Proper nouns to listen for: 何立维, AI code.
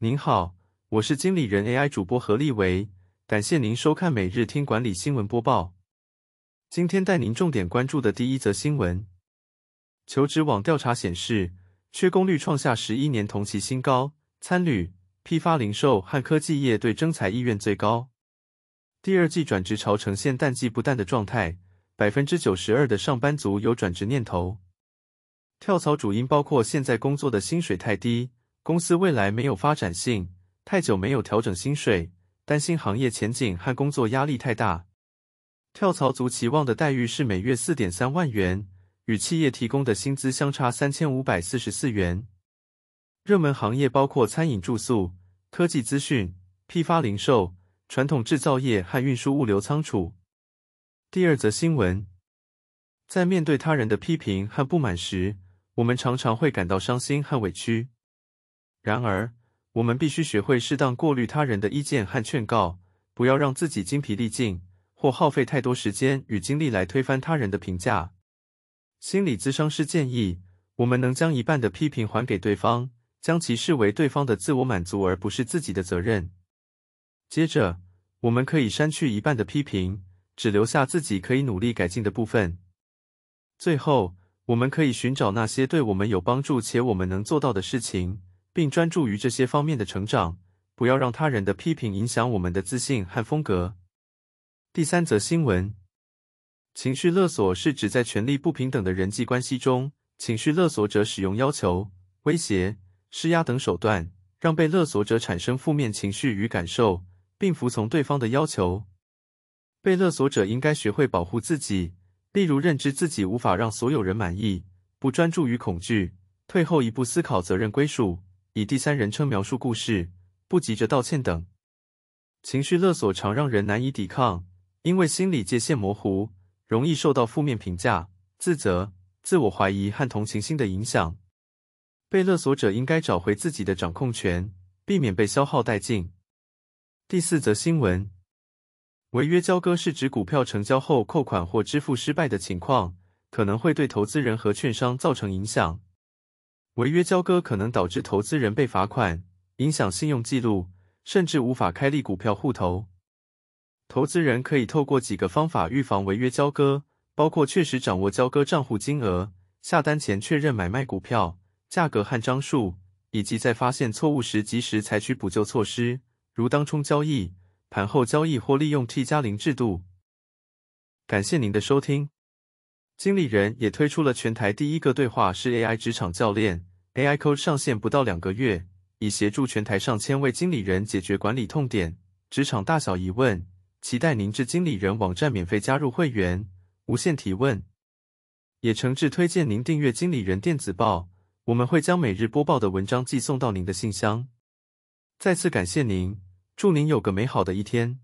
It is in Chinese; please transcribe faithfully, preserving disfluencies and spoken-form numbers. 您好，我是经理人 A I 主播何立维，感谢您收看每日听管理新闻播报。今天带您重点关注的第一则新闻：求职网调查显示，缺工率创下十一年同期新高，餐旅、批发零售和科技业对征才意愿最高。第二季转职潮呈现淡季不淡的状态， 百分之九十二 的上班族有转职念头。跳槽主因包括现在工作的薪水太低，公司未来没有发展性，太久没有调整薪水，担心行业前景和工作压力太大。跳槽族期望的待遇是每月 四点三万元，与企业提供的薪资相差 三千五百四十四元。热门行业包括餐饮住宿、科技资讯、批发零售、传统制造业和运输物流仓储。第二则新闻：在面对他人的批评和不满时，我们常常会感到伤心和委屈。然而，我们必须学会适当过滤他人的意见和劝告，不要让自己精疲力尽，或耗费太多时间与精力来推翻他人的评价。心理咨商师建议，我们能将一半的批评还给对方，将其视为对方的自我满足而不是自己的责任。接着，我们可以删去一半的批评，只留下自己可以努力改进的部分。最后，我们可以寻找那些对我们有帮助且我们能做到的事情，并专注于这些方面的成长，不要让他人的批评影响我们的自信和风格。第三则新闻：情绪勒索是指在权力不平等的人际关系中，情绪勒索者使用要求、威胁、施压等手段，让被勒索者产生负面情绪与感受，并服从对方的要求。被勒索者应该学会保护自己，例如认知自己无法让所有人满意，不专注于恐惧，退后一步思考责任归属，以第三人称描述故事，不急着道歉等。情绪勒索常让人难以抵抗，因为心理界限模糊，容易受到负面评价、自责、自我怀疑和同情心的影响。被勒索者应该找回自己的掌控权，避免被消耗殆尽。第四则新闻：违约交割是指股票成交后扣款或支付失败的情况，可能会对投资人和券商造成影响。违约交割可能导致投资人被罚款，影响信用记录，甚至无法开立股票户头。投资人可以透过几个方法预防违约交割，包括确实掌握交割账户金额、下单前确认买卖股票价格和张数，以及在发现错误时及时采取补救措施，如当冲交易、盘后交易或利用 T 加零 制度。感谢您的收听。经理人也推出了全台第一个对话式 A I 职场教练 A I code， 上线不到两个月，以协助全台上千位经理人解决管理痛点、职场大小疑问。期待您至经理人网站免费加入会员，无限提问。也诚挚推荐您订阅经理人电子报，我们会将每日播报的文章寄送到您的信箱。再次感谢您，祝您有个美好的一天。